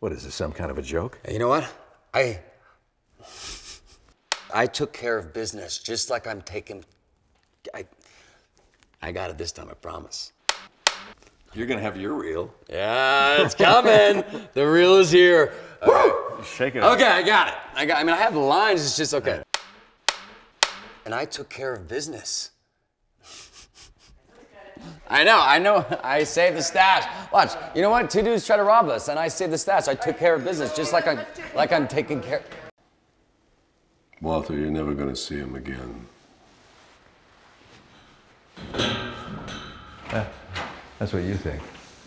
What is this, some kind of a joke? You know what? I took care of business just like I'm taking... I got it this time, I promise. You're gonna have your reel. Yeah, it's coming. The reel is here. Right. Shake it up. Okay, I got it. I mean, I have the lines, it's just okay. And I took care of business. I know. I saved the stash. Watch, you know what? Two dudes try to rob us, and I saved the stash. I took care of business, just like I'm taking care. Walter, you're never gonna see him again. That's what you think.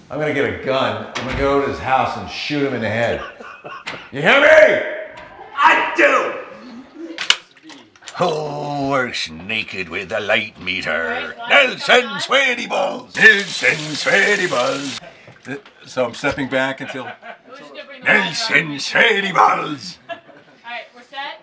I'm gonna get a gun. I'm gonna go over to his house and shoot him in the head. You hear me? I do. Who works naked with the light meter? Nelson Sweaty Balls. Nelson Sweaty Balls. So I'm stepping back until Nelson Sweaty Balls. All right, we're set.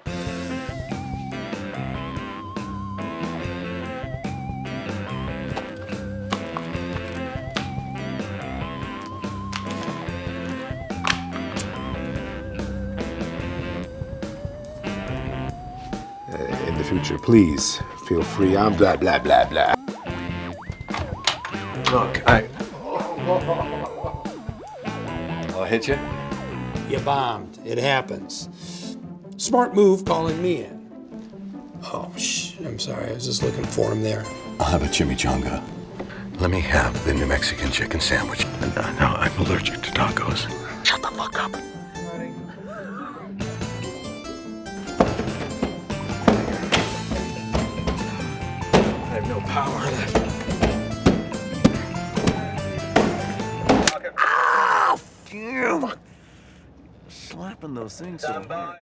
Future, please feel free. I'm blah blah blah blah. Look, I'll hit you. You bombed. It happens. Smart move calling me in. Oh, I'm sorry. I was just looking for him there. I'll have a chimichanga. Let me have the New Mexican chicken sandwich. No, I'm allergic to tacos. Shut the fuck up. No power left. Ah, fuck. Slapping those things so hard.